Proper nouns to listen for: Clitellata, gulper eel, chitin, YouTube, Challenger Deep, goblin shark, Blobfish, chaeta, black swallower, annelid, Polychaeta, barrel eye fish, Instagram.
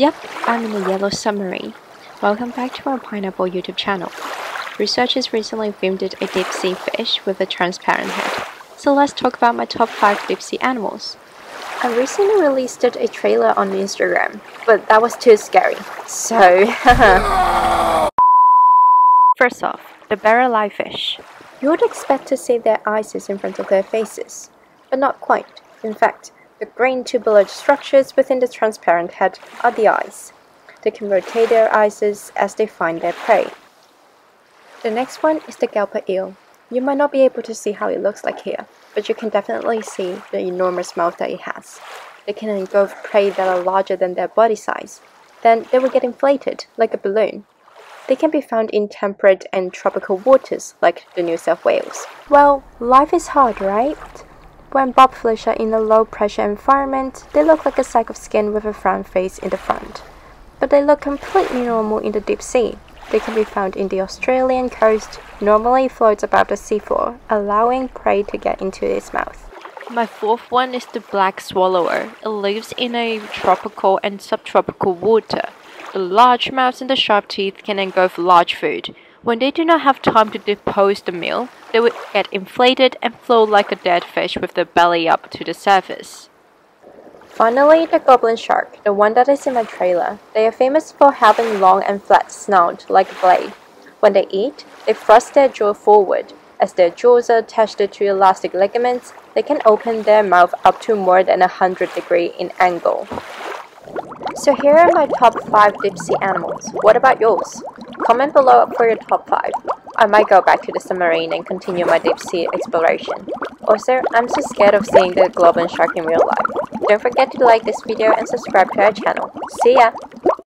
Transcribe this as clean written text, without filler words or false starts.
Yep, I'm in the yellow submarine. Welcome back to our pineapple YouTube channel. Researchers recently filmed a deep-sea fish with a transparent head. So let's talk about my top 5 deep-sea animals. I recently released a trailer on Instagram, but that was too scary, so... First off, the barrel eye fish. You would expect to see their eyes in front of their faces, but not quite. In fact, the green tubular structures within the transparent head are the eyes. They can rotate their eyes as they find their prey. The next one is the gulper eel. You might not be able to see how it looks like here, but you can definitely see the enormous mouth that it has. They can engulf prey that are larger than their body size. Then they will get inflated, like a balloon. They can be found in temperate and tropical waters, like the New South Wales. Well, life is hard, right? When blobfish are in a low-pressure environment, they look like a sack of skin with a round face in the front. But they look completely normal in the deep sea. They can be found in the Australian coast, normally floats above the seafloor, allowing prey to get into its mouth. My fourth one is the black swallower. It lives in a tropical and subtropical water. The large mouths and the sharp teeth can engulf large food. When they do not have time to depose the meal, they will get inflated and float like a dead fish with their belly up to the surface. Finally, the goblin shark, the one that is in my trailer. They are famous for having long and flat snout like a blade. When they eat, they thrust their jaw forward. As their jaws are attached to elastic ligaments, they can open their mouth up to more than 100 degrees in angle. So here are my top 5 deep sea animals. What about yours? Comment below for your top 5. I might go back to the submarine and continue my deep sea exploration. Also, I'm so scared of seeing the goblin shark in real life. Don't forget to like this video and subscribe to our channel. See ya!